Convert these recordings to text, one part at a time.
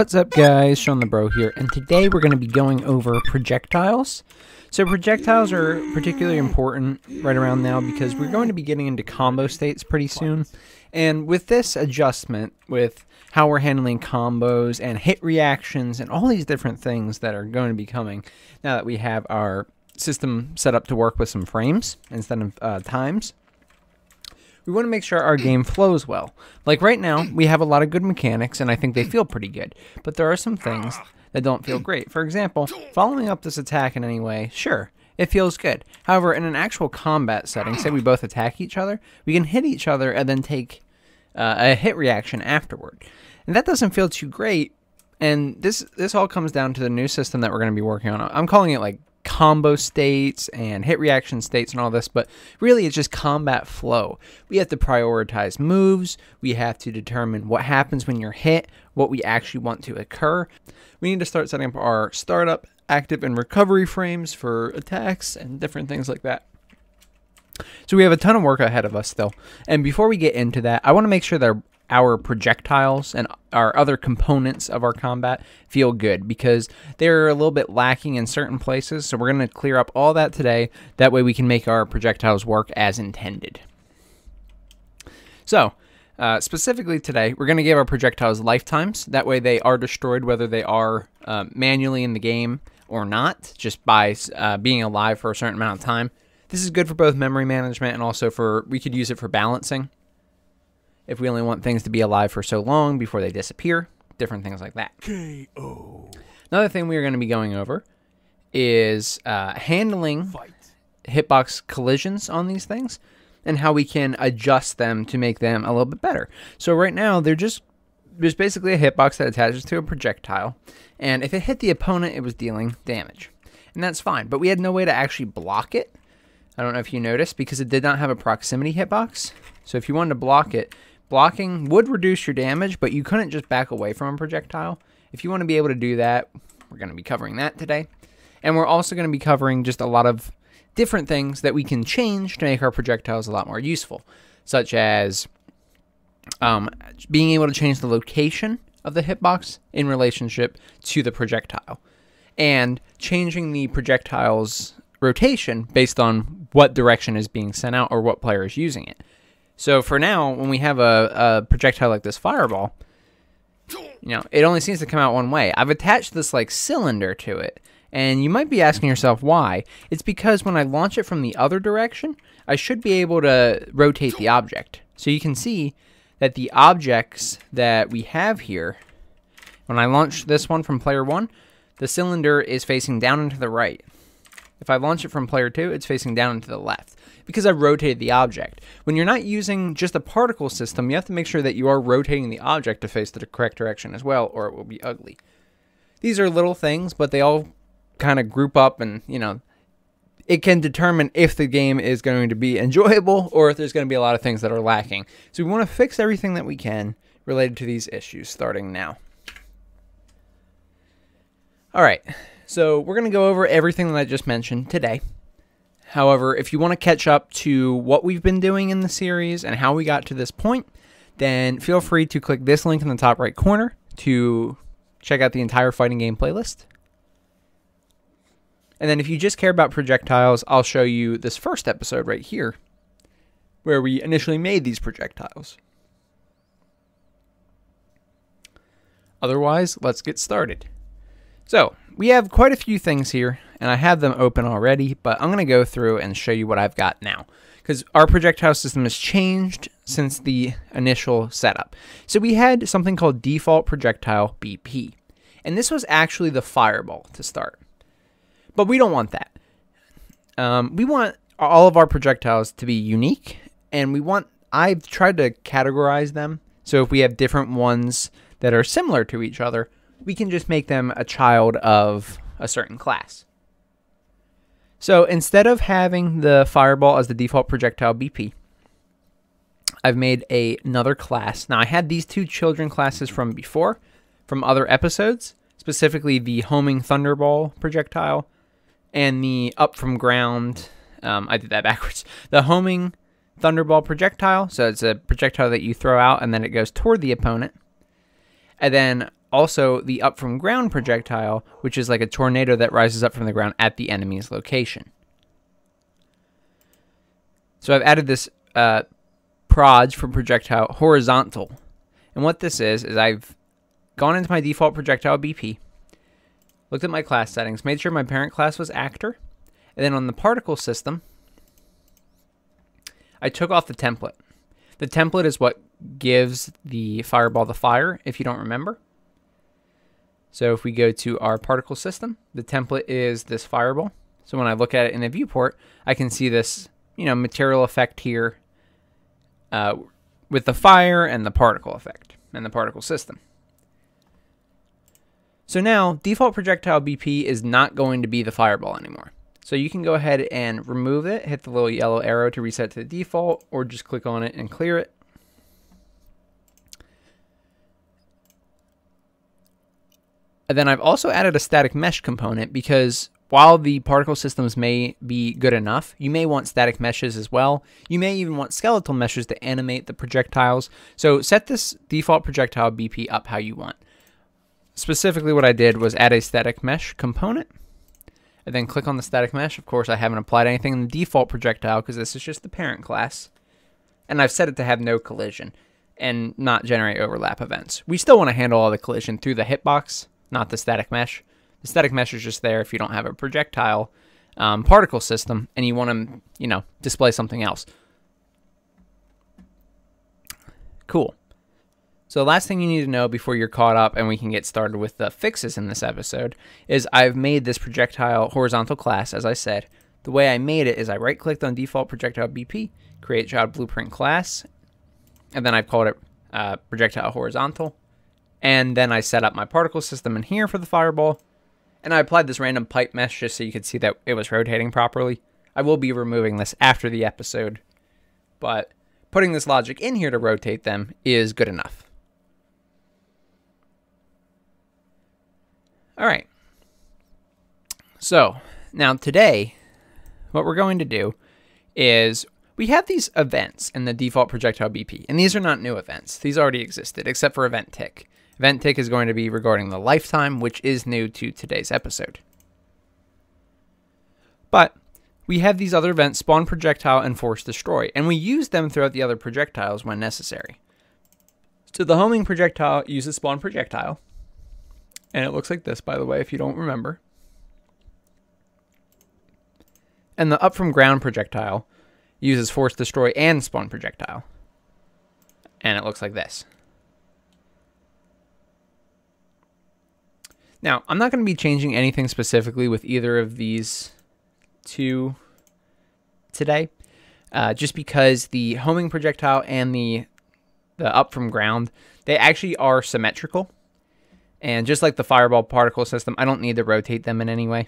What's up guys, Shawnthebro here, and today we're going to be going over projectiles. So projectiles are particularly important right around now because we're going to be getting into combo states pretty soon. And with this adjustment, with how we're handling combos and hit reactions and all these different things that are going to be coming now that we have our system set up to work with some frames instead of times, we want to make sure our game flows well. Like right now, we have a lot of good mechanics, and I think they feel pretty good. But there are some things that don't feel great. For example, following up this attack in any way, sure, it feels good. However, in an actual combat setting, say we both attack each other, we can hit each other and then take a hit reaction afterward. And that doesn't feel too great. And this all comes down to the new system that we're going to be working on. I'm calling it like combo states and hit reaction states and all this, but really it's just combat flow. We have to prioritize moves, we have to determine what happens when you're hit, what we actually want to occur. We need to start setting up our startup, active, and recovery frames for attacks and different things like that. So we have a ton of work ahead of us still. And before we get into that, I want to make sure that our projectiles and our other components of our combat feel good, because they're a little bit lacking in certain places. So we're going to clear up all that today. That way we can make our projectiles work as intended. So specifically today, we're going to give our projectiles lifetimes. That way they are destroyed, whether they are manually in the game or not, just by being alive for a certain amount of time. This is good for both memory management and also for, we could use it for balancing, if we only want things to be alive for so long before they disappear, different things like that. K.O. Another thing we're going to be going over is handling hitbox collisions on these things and how we can adjust them to make them a little bit better. So right now, they're just, there's basically a hitbox that attaches to a projectile, and if it hit the opponent, it was dealing damage. And that's fine, but we had no way to actually block it. I don't know if you noticed, because it did not have a proximity hitbox. So if you wanted to block it, blocking would reduce your damage, but you couldn't just back away from a projectile. If you want to be able to do that, we're going to be covering that today. And we're also going to be covering just a lot of different things that we can change to make our projectiles a lot more useful, such as being able to change the location of the hitbox in relationship to the projectile, and changing the projectile's rotation based on what direction is being sent out or what player is using it. So for now, when we have a projectile like this fireball, you know, it only seems to come out one way. I've attached this like cylinder to it, and you might be asking yourself why. It's because when I launch it from the other direction, I should be able to rotate the object. So you can see that the objects that we have here, when I launch this one from player one, the cylinder is facing down and to the right. If I launch it from player two, it's facing down and to the left, because I rotated the object. When you're not using just a particle system, you have to make sure that you are rotating the object to face the correct direction as well, or it will be ugly. These are little things, but they all kind of group up, and you know, it can determine if the game is going to be enjoyable or if there's going to be a lot of things that are lacking. So we want to fix everything that we can related to these issues starting now. All right. So we're going to go over everything that I just mentioned today. However, if you want to catch up to what we've been doing in the series and how we got to this point, then feel free to click this link in the top right corner to check out the entire fighting game playlist. And then if you just care about projectiles, I'll show you this first episode right here, where we initially made these projectiles. Otherwise, let's get started. So we have quite a few things here, and I have them open already, but I'm going to go through and show you what I've got now, because our projectile system has changed since the initial setup. So we had something called default projectile BP, and this was actually the fireball to start, but we don't want that. We want all of our projectiles to be unique, and we want, I've tried to categorize them. So if we have different ones that are similar to each other, we can just make them a child of a certain class. So instead of having the fireball as the default projectile BP, I've made another class. Now I had these two children classes from before, from other episodes, specifically the homing thunderball projectile and the up from ground. I did that backwards. The homing thunderball projectile. So it's a projectile that you throw out and then it goes toward the opponent. And then Also, the up from ground projectile, which is like a tornado that rises up from the ground at the enemy's location. So I've added this proj for projectile horizontal. And what this is I've gone into my default projectile BP, looked at my class settings, made sure my parent class was actor, and then on the particle system, I took off the template. The template is what gives the fireball the fire, if you don't remember. So if we go to our particle system, the template is this fireball. So when I look at it in the viewport, I can see this, you know, material effect here with the fire and the particle effect and the particle system. So now default projectile BP is not going to be the fireball anymore. So you can go ahead and remove it, hit the little yellow arrow to reset to the default, or just click on it and clear it. And then I've also added a static mesh component because while the particle systems may be good enough, you may want static meshes as well. You may even want skeletal meshes to animate the projectiles. So set this default projectile BP up how you want. Specifically what I did was add a static mesh component and then click on the static mesh. Of course, I haven't applied anything in the default projectile because this is just the parent class. And I've set it to have no collision and not generate overlap events. We still want to handle all the collision through the hitbox, not the static mesh. The static mesh is just there if you don't have a projectile particle system and you want to, you know, display something else. Cool. So the last thing you need to know before you're caught up and we can get started with the fixes in this episode is I've made this projectile horizontal class, as I said. The way I made it is I right-clicked on default projectile BP, create child blueprint class, and then I've called it projectile horizontal. And then I set up my particle system in here for the fireball. And I applied this random pipe mesh just so you could see that it was rotating properly. I will be removing this after the episode, but putting this logic in here to rotate them is good enough. All right. So now today, what we're going to do is we have these events in the default projectile BP, and these are not new events. These already existed except for event tick. Event tick is going to be regarding the lifetime, which is new to today's episode. But we have these other events, spawn projectile and force destroy, and we use them throughout the other projectiles when necessary. So the homing projectile uses spawn projectile, and it looks like this, by the way, if you don't remember. And the up from ground projectile uses force destroy and spawn projectile, and it looks like this. Now, I'm not going to be changing anything specifically with either of these two today, just because the homing projectile and the up from ground, they actually are symmetrical. And just like the fireball particle system, I don't need to rotate them in any way.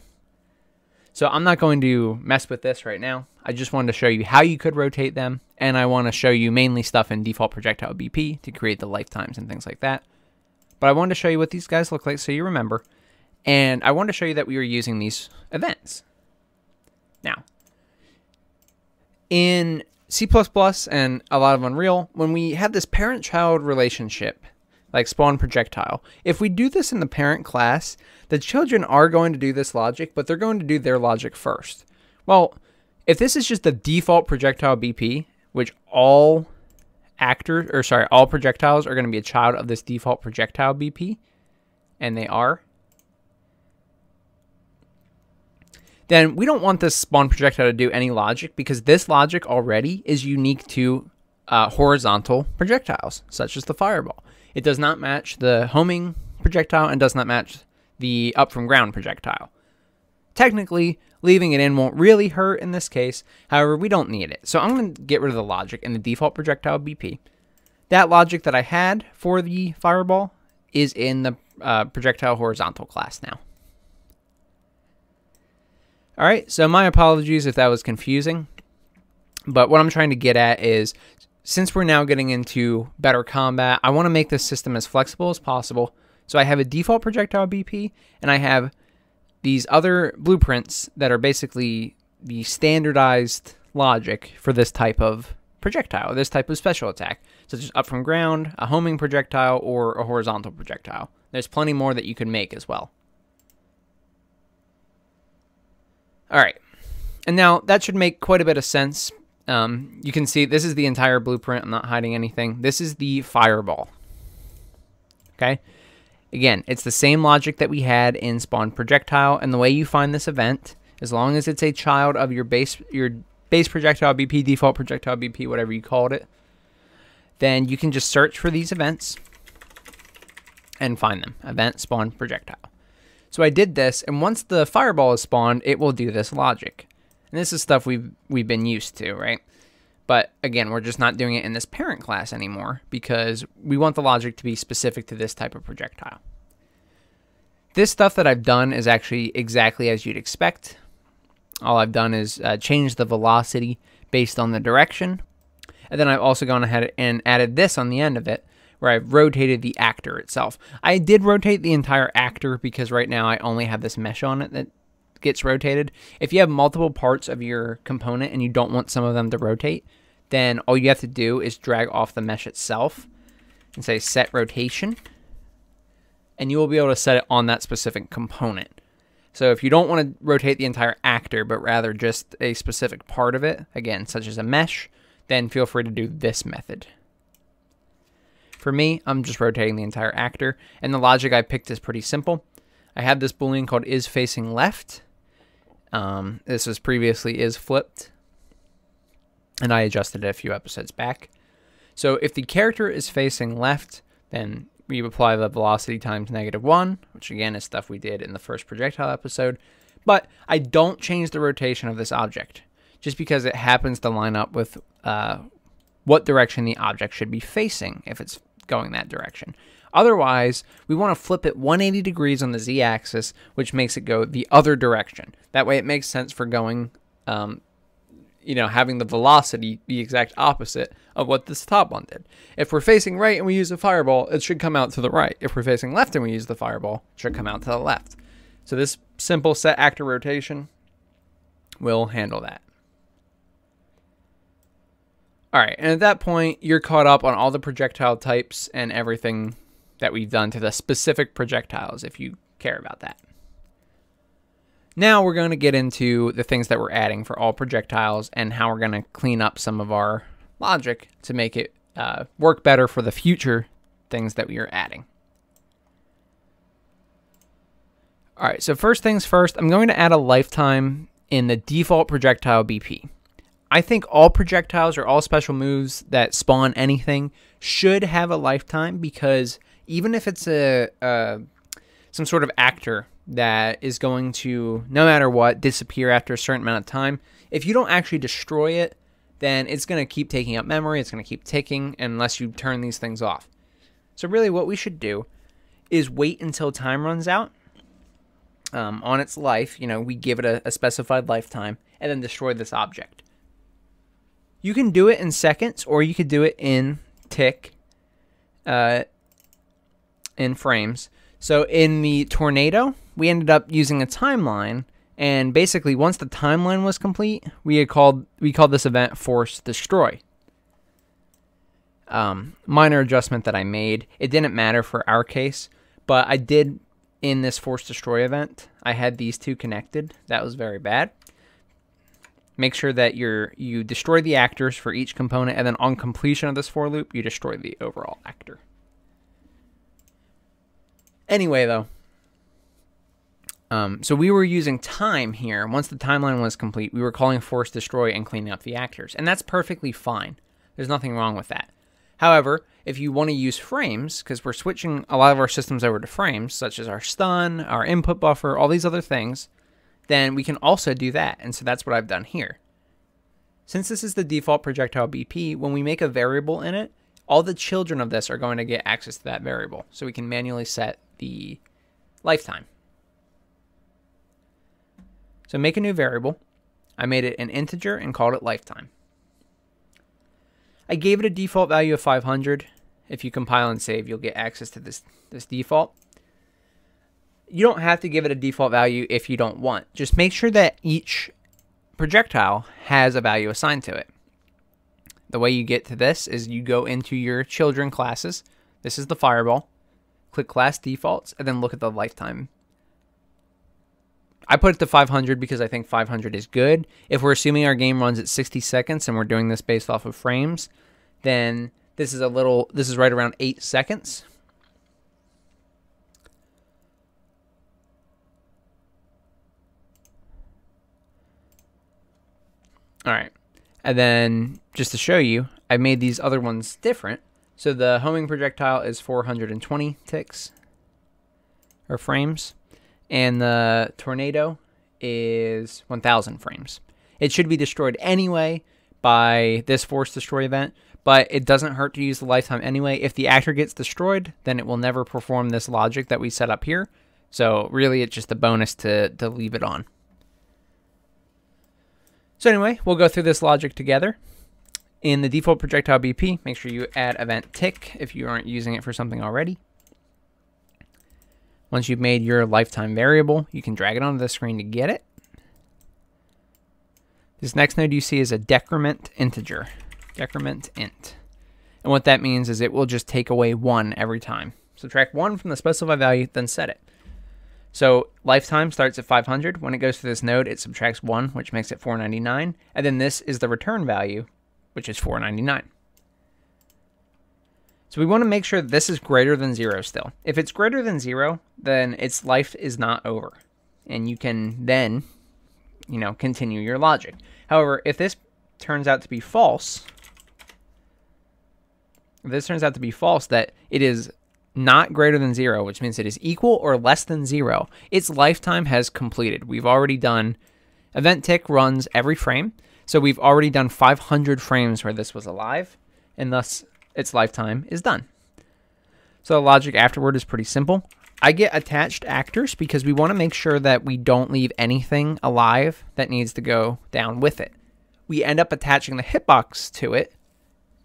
So I'm not going to mess with this right now. I just wanted to show you how you could rotate them, and I want to show you mainly stuff in default projectile BP to create the lifetimes and things like that. But I wanted to show you what these guys look like so you remember. And I wanted to show you that we were using these events. Now, in C++ and a lot of Unreal, when we have this parent-child relationship, like spawn projectile, if we do this in the parent class, the children are going to do this logic, but they're going to do their logic first. Well, if this is just the default projectile BP, which all all projectiles are going to be a child of this default projectile BP, and they are, then we don't want this spawn projectile to do any logic because this logic already is unique to horizontal projectiles, such as the fireball. It does not match the homing projectile and does not match the up from ground projectile. Technically, leaving it in won't really hurt in this case. However, we don't need it. So I'm going to get rid of the logic in the default projectile BP. That logic that I had for the fireball is in the projectile horizontal class now. All right, so my apologies if that was confusing. But what I'm trying to get at is, since we're now getting into better combat, I want to make this system as flexible as possible. So I have a default projectile BP, and I have these other blueprints that are basically the standardized logic for this type of projectile, this type of special attack, such as up from ground, a homing projectile, or a horizontal projectile. There's plenty more that you can make as well. All right. And now that should make quite a bit of sense. You can see this is the entire blueprint. I'm not hiding anything. This is the fireball. Okay. Again, it's the same logic that we had in spawn projectile, and the way you find this event, as long as it's a child of your base projectile BP, default projectile BP, whatever you called it, then you can just search for these events and find them. Event spawn projectile. So I did this, and once the fireball is spawned, it will do this logic. And this is stuff we've been used to, right? But again, we're just not doing it in this parent class anymore because we want the logic to be specific to this type of projectile. This stuff that I've done is actually exactly as you'd expect. All I've done is change the velocity based on the direction. And then I've also gone ahead and added this on the end of it, where I've rotated the actor itself. I did rotate the entire actor because right now I only have this mesh on it that gets rotated. If you have multiple parts of your component and you don't want some of them to rotate, then all you have to do is drag off the mesh itself and say set rotation, and you will be able to set it on that specific component. So if you don't want to rotate the entire actor, but rather just a specific part of it, again, such as a mesh, then feel free to do this method. For me, I'm just rotating the entire actor, and the logic I picked is pretty simple. I had this boolean called is facing left. This was previously is flipped, and I adjusted it a few episodes back. So if the character is facing left, then we apply the velocity times -1, which again is stuff we did in the first projectile episode, but I don't change the rotation of this object just because it happens to line up with what direction the object should be facing if it's going that direction. Otherwise, we want to flip it 180 degrees on the z-axis, which makes it go the other direction. That way it makes sense for going, you know, having the velocity the exact opposite of what this top one did. If we're facing right and we use a fireball, it should come out to the right. If we're facing left and we use the fireball, it should come out to the left. So this simple set actor rotation will handle that. All right, and at that point, you're caught up on all the projectile types and everything that we've done to the specific projectiles, if you care about that. Now we're going to get into the things that we're adding for all projectiles and how we're going to clean up some of our logic to make it work better for the future things that we are adding. All right, so first things first, I'm going to add a lifetime in the default projectile BP. I think all projectiles or all special moves that spawn anything should have a lifetime, because even if it's some sort of actor that is going to, no matter what, disappear after a certain amount of time, if you don't actually destroy it, then it's going to keep taking up memory, it's going to keep ticking unless you turn these things off. So really what we should do is wait until time runs out on its life. You know, we give it a specified lifetime and then destroy this object. You can do it in seconds, or you could do it in tick, in frames. So in the tornado, we ended up using a timeline, and basically once the timeline was complete, we called this event force destroy. Minor adjustment that I made. It didn't matter for our case, but I did in this force destroy event. I had these two connected. That was very bad. Make sure that you destroy the actors for each component, and then on completion of this for loop, you destroy the overall actor. Anyway, though, so we were using time here. Once the timeline was complete, we were calling force destroy and cleaning up the actors, and that's perfectly fine. There's nothing wrong with that. However, if you want to use frames, because we're switching a lot of our systems over to frames, such as our stun, our input buffer, all these other things, then we can also do that, and so that's what I've done here. Since this is the default projectile BP, when we make a variable in it, all the children of this are going to get access to that variable, so we can manually set the lifetime. So make a new variable. I made it an integer and called it lifetime. I gave it a default value of 500. If you compile and save, you'll get access to this default. You don't have to give it a default value if you don't want. Just make sure that each projectile has a value assigned to it. The way you get to this is you go into your children classes. This is the fireball. click class defaults, and then look at the lifetime. I put it to 500 because I think 500 is good. If we're assuming our game runs at 60 seconds and we're doing this based off of frames, then this is a little, this is right around 8 seconds. All right. And then just to show you, I made these other ones different. So the homing projectile is 420 ticks or frames. And the tornado is 1,000 frames. It should be destroyed anyway by this force destroy event, but it doesn't hurt to use the lifetime anyway. If the actor gets destroyed, then it will never perform this logic that we set up here. So really it's just a bonus to leave it on. So anyway, we'll go through this logic together. In the default projectile BP, make sure you add event tick if you aren't using it for something already. Once you've made your lifetime variable, you can drag it onto the screen to get it. This next node you see is a decrement integer, decrement int. And what that means is it will just take away 1 every time. Subtract 1 from the specified value, then set it. So lifetime starts at 500. When it goes to this node, it subtracts 1, which makes it 499. And then this is the return value, which is 499. So we want to make sure that this is greater than 0 still. If it's greater than 0, then its life is not over. And you can then, you know, continue your logic. However, if this turns out to be false, that it is not greater than 0, which means it is equal or less than 0, its lifetime has completed. We've already done, event tick runs every frame. So we've already done 500 frames where this was alive, and thus its lifetime is done. So the logic afterward is pretty simple. I get attached actors because we want to make sure that we don't leave anything alive that needs to go down with it. We end up attaching the hitbox to it,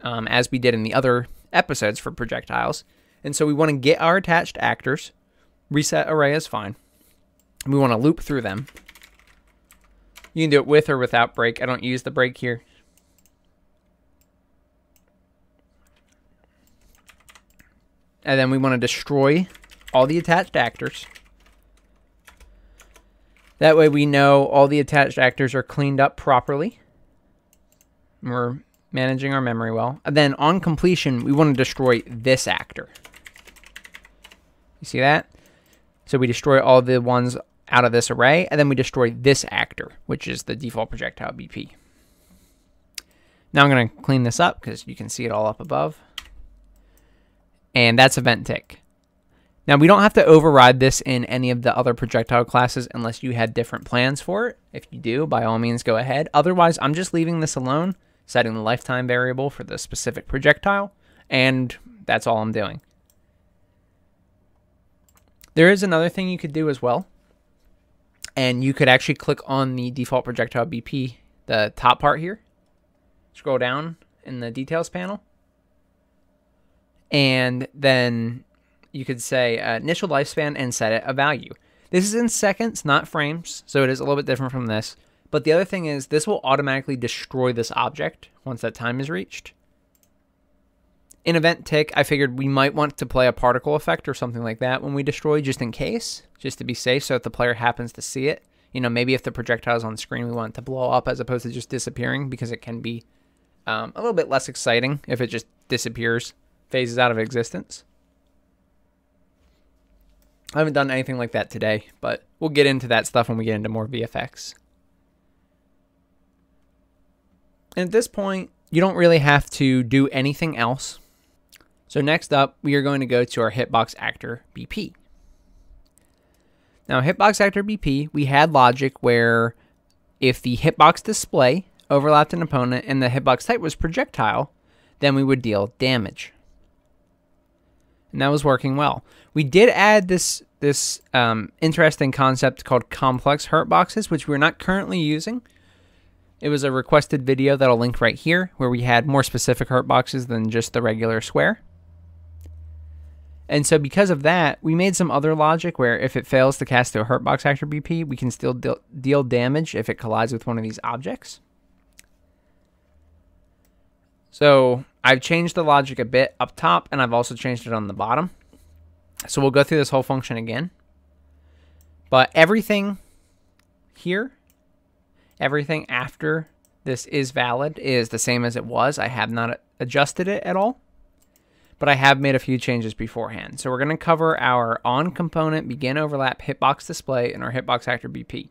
as we did in the other episodes for projectiles. And so we want to get our attached actors. Reset array is fine. We want to loop through them. You can do it with or without break. I don't use the break here. And then we want to destroy all the attached actors. That way we know all the attached actors are cleaned up properly. We're managing our memory well. And then on completion, we want to destroy this actor. You see that? So we destroy all the ones out of this array, and then we destroy this actor, which is the default projectile BP. Now I'm going to clean this up because you can see it all up above. And that's event tick. Now we don't have to override this in any of the other projectile classes unless you had different plans for it. If you do, by all means, go ahead. Otherwise, I'm just leaving this alone, setting the lifetime variable for the specific projectile, and that's all I'm doing. There is another thing you could do as well, and you could actually click on the default projectile BP, the top part here, scroll down in the details panel, and then you could say initial lifespan and set it a value. This is in seconds, not frames, so it is a little bit different from this. But the other thing is this will automatically destroy this object once that time is reached. In event tick, I figured we might want to play a particle effect or something like that when we destroy, just in case, just to be safe. So if the player happens to see it, you know, maybe if the projectile is on screen, we want it to blow up as opposed to just disappearing, because it can be a little bit less exciting if it just disappears. Phases out of existence. I haven't done anything like that today, but we'll get into that stuff when we get into more VFX. And at this point, you don't really have to do anything else. So next up, we are going to go to our hitbox actor BP. Now hitbox actor BP, we had logic where if the hitbox display overlapped an opponent and the hitbox type was projectile, then we would deal damage. And that was working well. We did add this interesting concept called complex hurt boxes, which we're not currently using. It was a requested video that I'll link right here, where we had more specific hurt boxes than just the regular square. And so because of that, we made some other logic where if it fails to cast to a hurt box actor BP, we can still deal damage if it collides with one of these objects. So I've changed the logic a bit up top, and I've also changed it on the bottom. So we'll go through this whole function again. But everything here, everything after this is valid is the same as it was. I have not adjusted it at all, but I have made a few changes beforehand. So we're going to cover our on component, begin overlap, hitbox display, and our hitbox actor BP.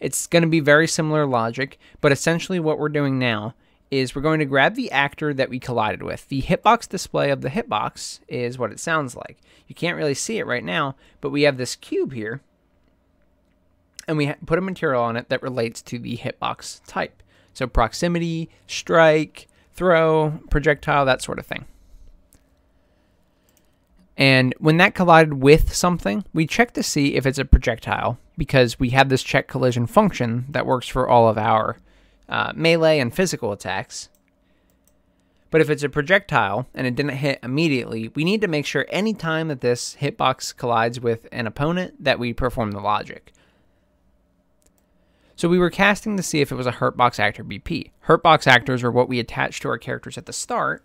It's going to be very similar logic, but essentially what we're doing now is we're going to grab the actor that we collided with. The hitbox display of the hitbox is what it sounds like. You can't really see it right now, but we have this cube here, and we put a material on it that relates to the hitbox type. So proximity, strike, throw, projectile, that sort of thing. And when that collided with something, we check to see if it's a projectile, because we have this check collision function that works for all of our melee and physical attacks. But if it's a projectile and it didn't hit immediately, we need to make sure any time that this hitbox collides with an opponent that we perform the logic. So we were casting to see if it was a Hurtbox Actor BP. Hurtbox Actors are what we attach to our characters at the start.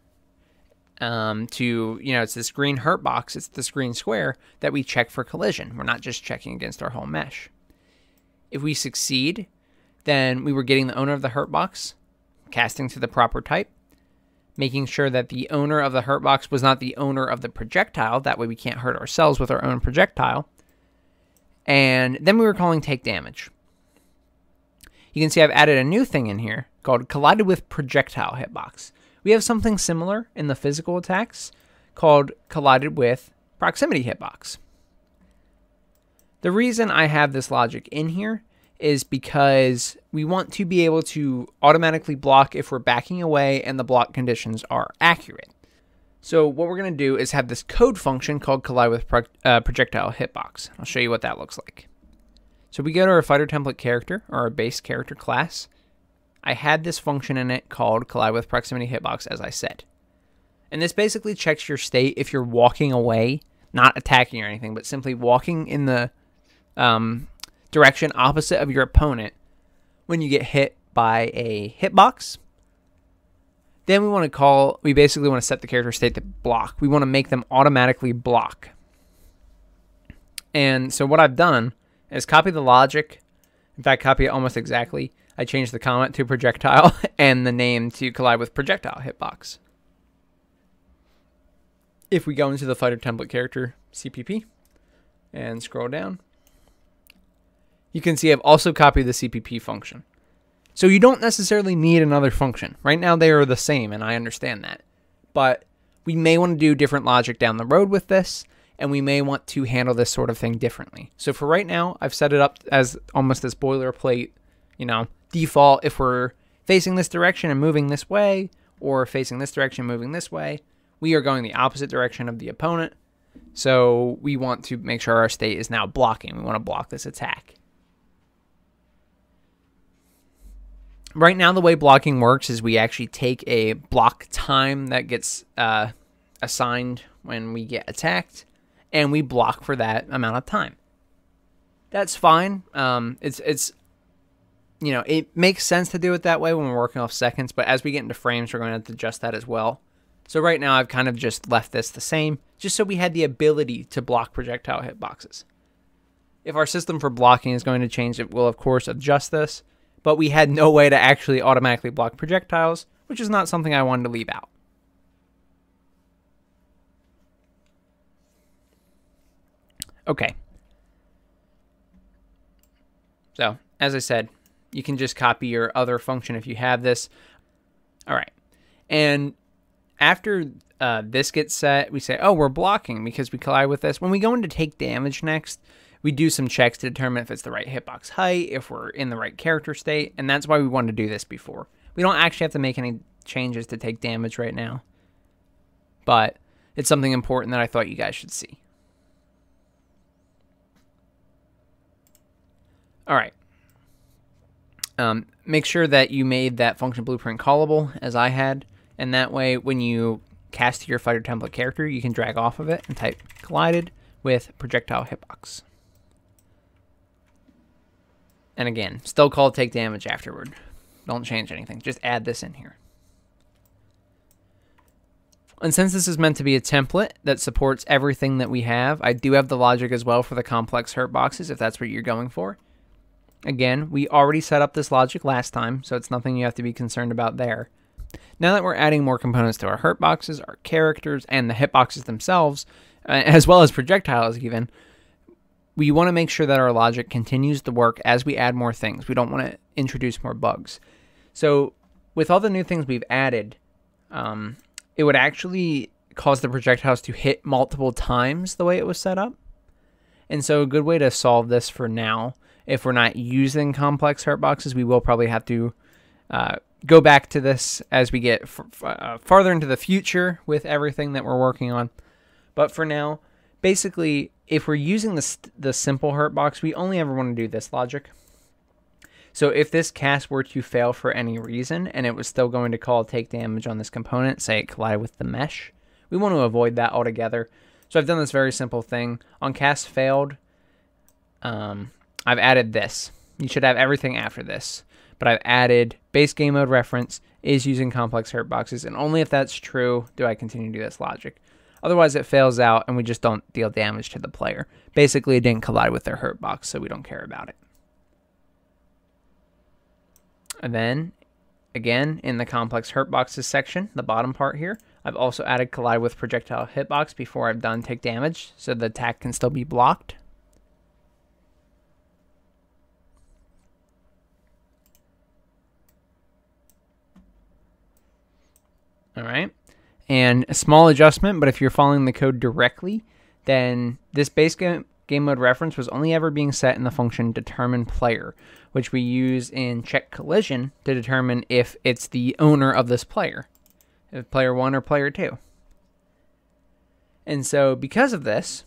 It's this green Hurtbox, it's this green square that we check for collision. We're not just checking against our whole mesh. If we succeed, then we were getting the owner of the Hurtbox, casting to the proper type, making sure that the owner of the Hurtbox was not the owner of the projectile. That way we can't hurt ourselves with our own projectile. And then we were calling take damage. You can see I've added a new thing in here called collided with projectile hitbox. We have something similar in the physical attacks called collided with proximity hitbox. The reason I have this logic in here is because we want to be able to automatically block if we're backing away and the block conditions are accurate. So what we're going to do is have this code function called collide with projectile hitbox. I'll show you what that looks like. So we go to our fighter template character, or our base character class. I had this function in it called collide with proximity hitbox, as I said. And this basically checks your state if you're walking away, not attacking or anything, but simply walking in the direction opposite of your opponent when you get hit by a hitbox. Then we basically want to set the character state to block. We want to make them automatically block. And so what I've done is copy the logic. In fact, copy it almost exactly. I changed the comment to projectile and the name to collide with projectile hitbox. If we go into the fighter template character CPP and scroll down, you can see I've also copied the CPP function. So you don't necessarily need another function. Right now they are the same, and I understand that. But we may want to do different logic down the road with this, and we may want to handle this sort of thing differently. So for right now, I've set it up as almost this boilerplate, default. If we're facing this direction and moving this way, or facing this direction and moving this way, we are going the opposite direction of the opponent. So we want to make sure our state is now blocking. We want to block this attack. Right now, the way blocking works is we actually take a block time that gets assigned when we get attacked, and we block for that amount of time. That's fine. It makes sense to do it that way when we're working off seconds, but as we get into frames, we're going to have to adjust that as well. So right now I've kind of just left this the same, just so we had the ability to block projectile hitboxes. If our system for blocking is going to change, it will of course adjust this, but we had no way to actually automatically block projectiles, which is not something I wanted to leave out. Okay, so as I said, you can just copy your other function if you have this. All right, and after this gets set, we say, oh, we're blocking because we collide with this. When we go into take damage next, we do some checks to determine if it's the right hitbox height, if we're in the right character state, and that's why we wanted to do this before. We don't actually have to make any changes to take damage right now, but it's something important that I thought you guys should see. All right, make sure that you made that function blueprint callable as I had, and that way when you cast to your fighter template character, you can drag off of it and type collided with projectile hitbox. And again, still call take damage afterward. Don't change anything, just add this in here. And since this is meant to be a template that supports everything that we have, I do have the logic as well for the complex hurt boxes if that's what you're going for. Again, we already set up this logic last time, so it's nothing you have to be concerned about there. Now that we're adding more components to our hurt boxes, our characters, and the hitboxes themselves, as well as projectiles even, we want to make sure that our logic continues to work as we add more things. We don't want to introduce more bugs. So with all the new things we've added, it would actually cause the projectiles to hit multiple times the way it was set up. And so a good way to solve this for now, if we're not using complex hurt boxes, we will probably have to go back to this as we get farther into the future with everything that we're working on. But for now, basically, if we're using the simple hurt box, we only ever want to do this logic. So if this cast were to fail for any reason, and it was still going to call take damage on this component, say it collided with the mesh, we want to avoid that altogether. So I've done this very simple thing. On cast failed, I've added this. You should have everything after this. But I've added base game mode reference is using complex hurt boxes, and only if that's true do I continue to do this logic. Otherwise it fails out and we just don't deal damage to the player. Basically it didn't collide with their hurt box, so we don't care about it. And then again in the complex hurt boxes section, the bottom part here, I've also added collide with projectile hitbox before I've done take damage, so the attack can still be blocked. All right, and a small adjustment, but if you're following the code directly, then this base game mode reference was only ever being set in the function determinePlayer, which we use in check collision to determine if it's the owner of this player, if player one or player two. And so because of this,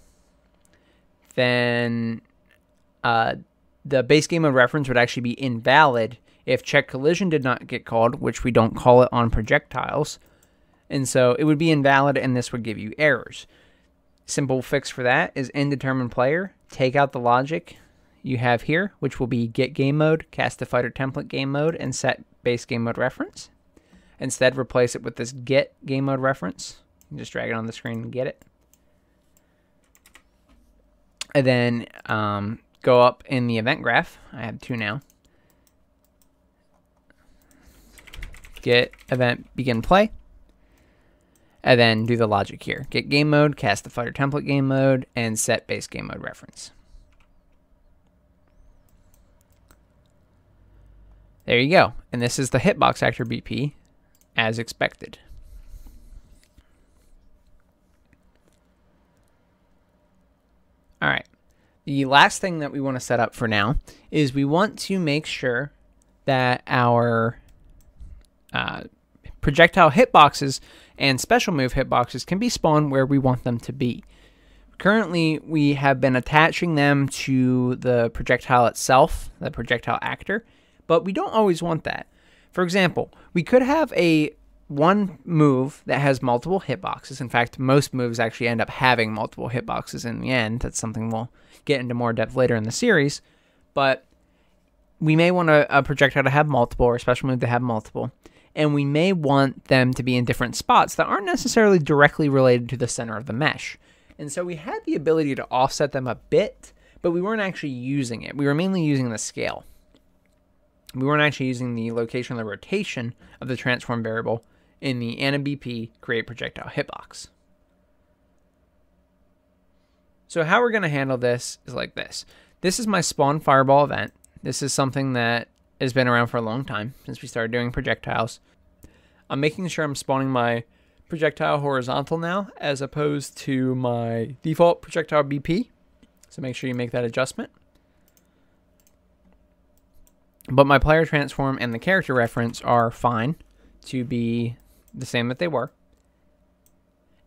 then the base game mode reference would actually be invalid if check collision did not get called, which we don't call it on projectiles. And so it would be invalid and this would give you errors. Simple fix for that is inDeterminePlayer, take out the logic you have here, which will be get game mode, cast the fighter template game mode, and set base game mode reference. Instead, replace it with this get game mode reference. You just drag it on the screen and get it. And then go up in the event graph. I have two now. Get event begin play. And then do the logic here. Get game mode, cast the fighter template game mode, and set base game mode reference. There you go. And this is the hitbox actor BP as expected. All right. The last thing that we want to set up for now is we want to make sure that our projectile hitboxes and special move hitboxes can be spawned where we want them to be. Currently, we have been attaching them to the projectile itself, the projectile actor, but we don't always want that. For example, we could have one move that has multiple hitboxes. In fact, most moves actually end up having multiple hitboxes in the end. That's something we'll get into more depth later in the series, but we may want a projectile to have multiple or a special move to have multiple. And we may want them to be in different spots that aren't necessarily directly related to the center of the mesh. And so we had the ability to offset them a bit, but we weren't actually using it. We were mainly using the scale. We weren't actually using the location or the rotation of the transform variable in the AnimeBP create projectile hitbox. So how we're going to handle this is like this. This is my spawn fireball event. This is something that has been around for a long time since we started doing projectiles. I'm making sure I'm spawning my projectile horizontal now as opposed to my default projectile BP. So make sure you make that adjustment. But my player transform and the character reference are fine to be the same that they were.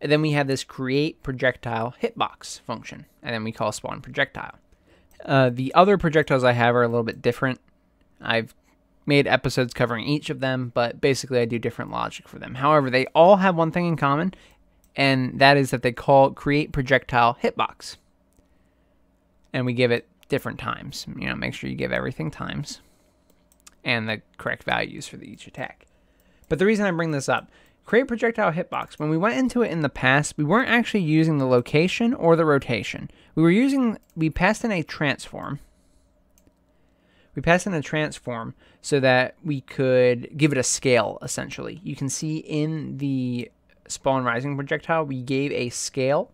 And then we have this create projectile hitbox function, and then we call spawn projectile. The other projectiles I have are a little bit different. I've made episodes covering each of them, but basically I do different logic for them. However, they all have one thing in common, and that is that they call create projectile hitbox. And we give it different times. You know, make sure you give everything times and the correct values for each attack. But the reason I bring this up, Create projectile hitbox. When we went into it in the past, we weren't actually using the location or the rotation. We passed in a transform. We passed in a transform so that we could give it a scale, essentially. You can see in the spawn rising projectile, we gave a scale,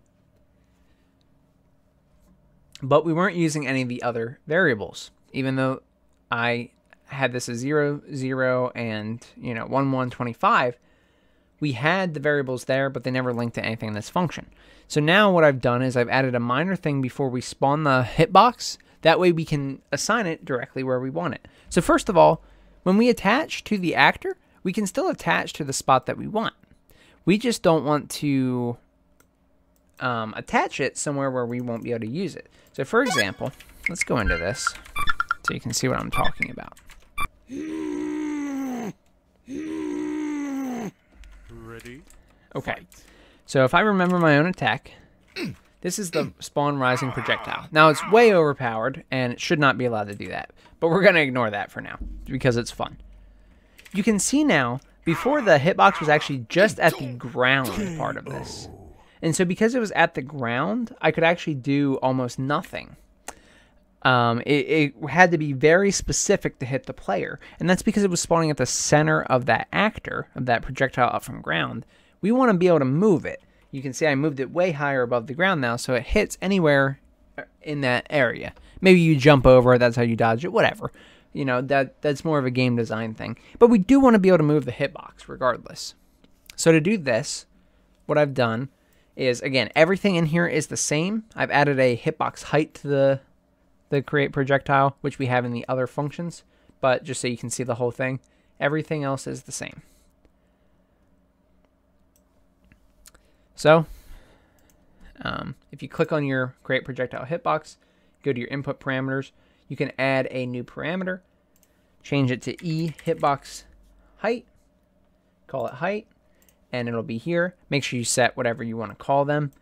but we weren't using any of the other variables, even though I had this as 0, 0, and 1, 1, 25. We had the variables there, but they never linked to anything in this function. So now what I've done is I've added a minor thing before we spawn the hitbox. That way we can assign it directly where we want it. So first of all, when we attach to the actor, we can still attach to the spot that we want. We just don't want to attach it somewhere where we won't be able to use it. So for example, let's go into this so you can see what I'm talking about. Okay, so if I remember my own attack, this is the spawn rising projectile. Now it's way overpowered and it should not be allowed to do that, but we're going to ignore that for now because it's fun. You can see now, before the hitbox was actually just at the ground part of this. And so because it was at the ground, I could actually do almost nothing. It had to be very specific to hit the player, and that's because it was spawning at the center of that actor, of that projectile up from ground. We want to be able to move it. You can see I moved it way higher above the ground now, so it hits anywhere in that area. Maybe you jump over, that's how you dodge it, whatever. You know, that's more of a game design thing. But we do want to be able to move the hitbox regardless. So to do this, what I've done is, again, everything in here is the same. I've added a hitbox height to the create projectile, which we have in the other functions, but just so you can see the whole thing, everything else is the same. So if you click on your create projectile hitbox, go to your input parameters, you can add a new parameter, change it to E hitbox height, call it height, and it'll be here. Make sure you set whatever you want to call them.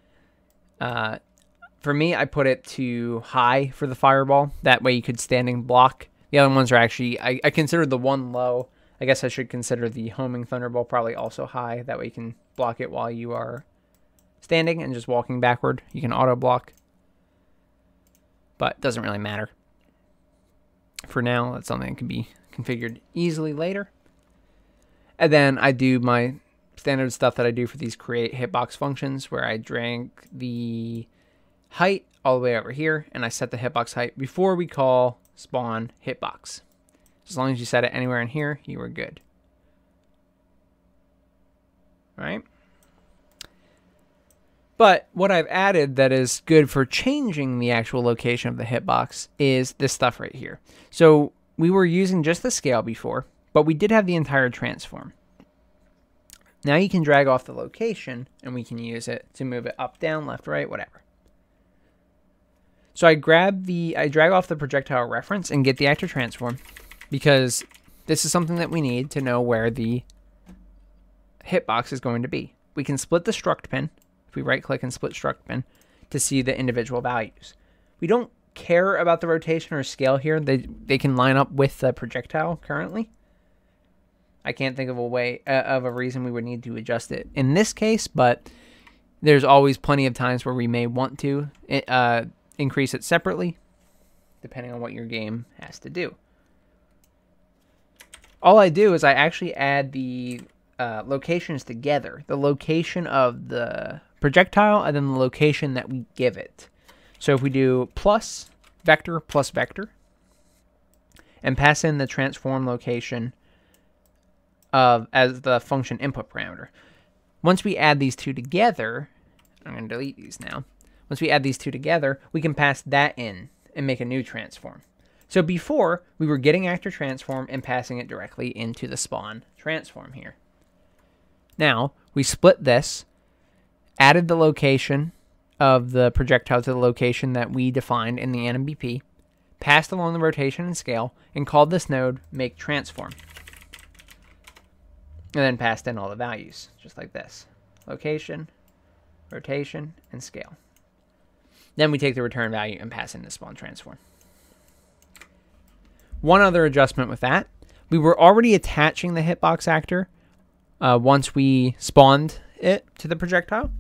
For me, I put it to high for the fireball. That way you could standing block. The other ones are actually, I considered the one low. I guess I should consider the homing thunderbolt probably also high. That way you can block it while you are standing and just walking backward. You can auto block, but it doesn't really matter. For now, that's something that can be configured easily later. And then I do my standard stuff that I do for these create hitbox functions where I drag the height all the way over here, and I set the hitbox height before we call spawn hitbox. As long as you set it anywhere in here, you are good. All right. But what I've added that is good for changing the actual location of the hitbox is this stuff right here. So we were using just the scale before, but we did have the entire transform. Now you can drag off the location and we can use it to move it up, down, left, right, whatever. So I drag off the projectile reference and get the actor transform, because this is something that we need to know where the hitbox is going to be. We can split the struct pin, if we right click and split struct pin, to see the individual values. We don't care about the rotation or scale here. They can line up with the projectile currently. I can't think of a way of a reason we would need to adjust it in this case, but there's always plenty of times where we may want to increase it separately, depending on what your game has to do. All I do is I actually add the locations together, the location of the projectile and then the location that we give it. So if we do plus vector, and pass in the transform location as the function input parameter. Once we add these two together, I'm going to delete these now. Once we add these two together, we can pass that in and make a new transform. So before, we were getting actor transform and passing it directly into the spawn transform here. Now, we split this, added the location of the projectile to the location that we defined in the NMBP, passed along the rotation and scale, and called this node make transform. And then passed in all the values, just like this. Location, rotation, and scale. Then we take the return value and pass in the spawn transform. One other adjustment with that, we were already attaching the hitbox actor once we spawned it to the projectile.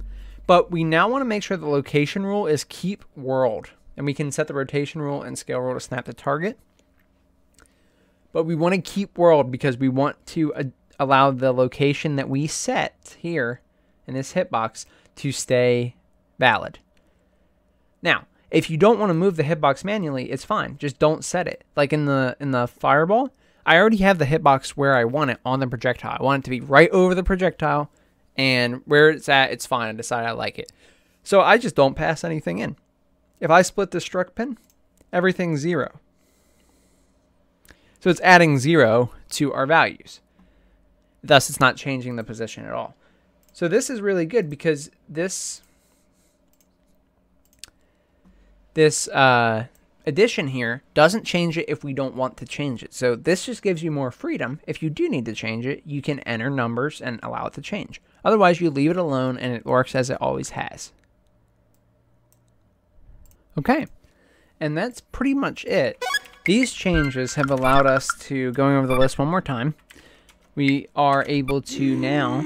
But we now want to make sure the location rule is keep world, and we can set the rotation rule and scale rule to snap the target. But we want to keep world because we want to allow the location that we set here in this hitbox to stay valid. Now, if you don't want to move the hitbox manually, it's fine. Just don't set it. Like in the fireball, I already have the hitbox where I want it on the projectile. I want it to be right over the projectile, and where it's at, it's fine. I decide I like it. So I just don't pass anything in. If I split the struct pin, everything's 0. So it's adding 0 to our values. Thus, it's not changing the position at all. So this is really good because this addition here doesn't change it if we don't want to change it. So this just gives you more freedom. If you do need to change it, you can enter numbers and allow it to change. Otherwise, you leave it alone and it works as it always has. Okay, and that's pretty much it. These changes have allowed us to, going over the list one more time, we are able to now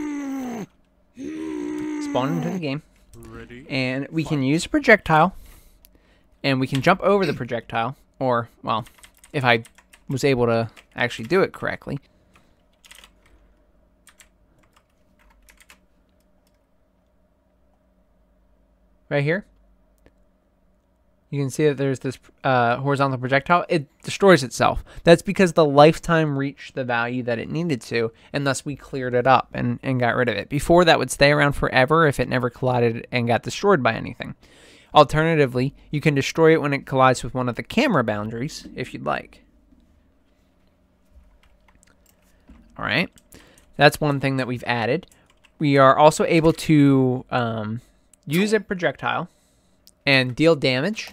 spawn into the game, and we can use a projectile, and we can jump over the projectile, or, well, if I was able to actually do it correctly. Right here. You can see that there's this horizontal projectile. It destroys itself. That's because the lifetime reached the value that it needed to, and thus we cleared it up and got rid of it. Before, that would stay around forever if it never collided and got destroyed by anything. Alternatively, you can destroy it when it collides with one of the camera boundaries, if you'd like. All right. That's one thing that we've added. We are also able to use a projectile and deal damage.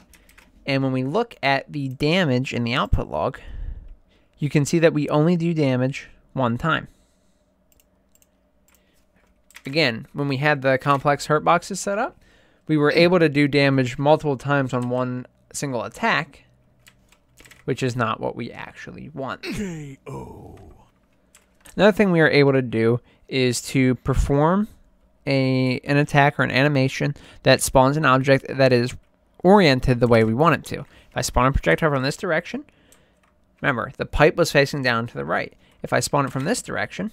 And when we look at the damage in the output log, you can see that we only do damage one time. Again, when we had the complex hurt boxes set up, we were able to do damage multiple times on one single attack, which is not what we actually want. KO. Another thing we are able to do is to perform an attack or an animation that spawns an object that is oriented the way we want it to. If I spawn a projectile from this direction, remember, the pipe was facing down to the right. If I spawn it from this direction,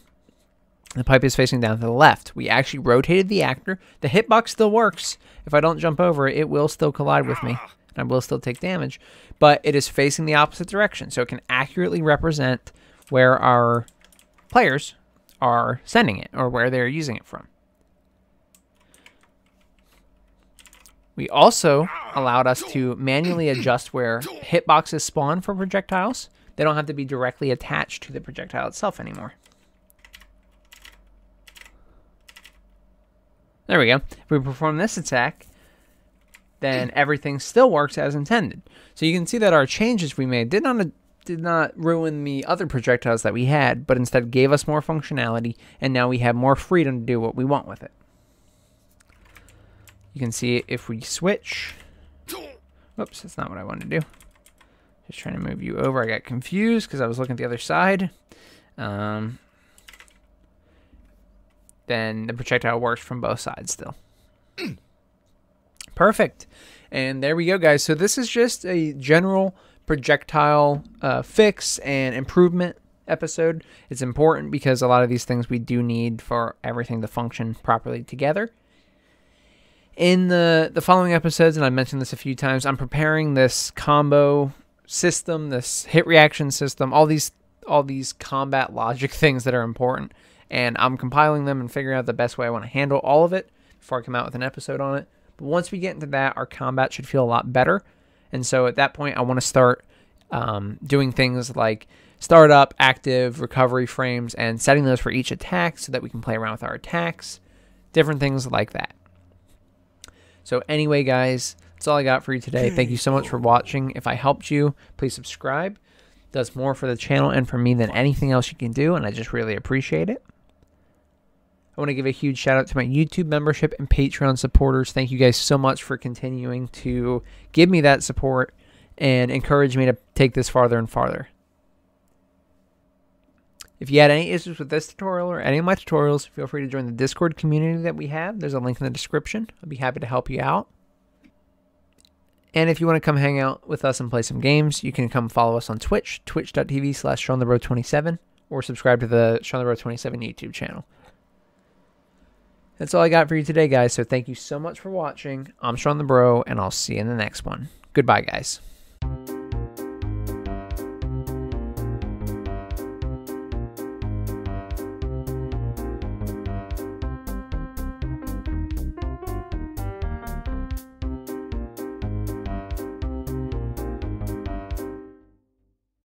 the pipe is facing down to the left. We actually rotated the actor. The hitbox still works. If I don't jump over it, it will still collide with me, and I will still take damage, but it is facing the opposite direction, so it can accurately represent where our players are sending it or where they're using it from. We also allowed us to manually adjust where hitboxes spawn for projectiles. They don't have to be directly attached to the projectile itself anymore. There we go. If we perform this attack, then everything still works as intended. So you can see that our changes we made did not ruin the other projectiles that we had, but instead gave us more functionality, and now we have more freedom to do what we want with it. You can see if we switch. Whoops, that's not what I wanted to do. Just trying to move you over. I got confused because I was looking at the other side. Then the projectile works from both sides still. Perfect. And there we go, guys. So this is just a general projectile fix and improvement episode. It's important because a lot of these things we do need for everything to function properly together. In the following episodes, and I mentioned this a few times, I'm preparing this combo system, this hit reaction system, all these combat logic things that are important, and I'm compiling them and figuring out the best way I want to handle all of it before I come out with an episode on it. But once we get into that, our combat should feel a lot better, and so at that point, I want to start doing things like startup, active, recovery frames, and setting those for each attack so that we can play around with our attacks, different things like that. So anyway, guys, that's all I got for you today. Thank you so much for watching. If I helped you, please subscribe. It does more for the channel and for me than anything else you can do, and I just really appreciate it. I want to give a huge shout out to my YouTube membership and Patreon supporters. Thank you guys so much for continuing to give me that support and encourage me to take this farther and farther. If you had any issues with this tutorial or any of my tutorials, feel free to join the Discord community that we have. There's a link in the description. I'll be happy to help you out. And if you want to come hang out with us and play some games, you can come follow us on Twitch, twitch.tv/ShawnTheBro27, or subscribe to the ShawnTheBro27 YouTube channel. That's all I got for you today, guys, so thank you so much for watching. I'm ShawnTheBro, and I'll see you in the next one. Goodbye, guys.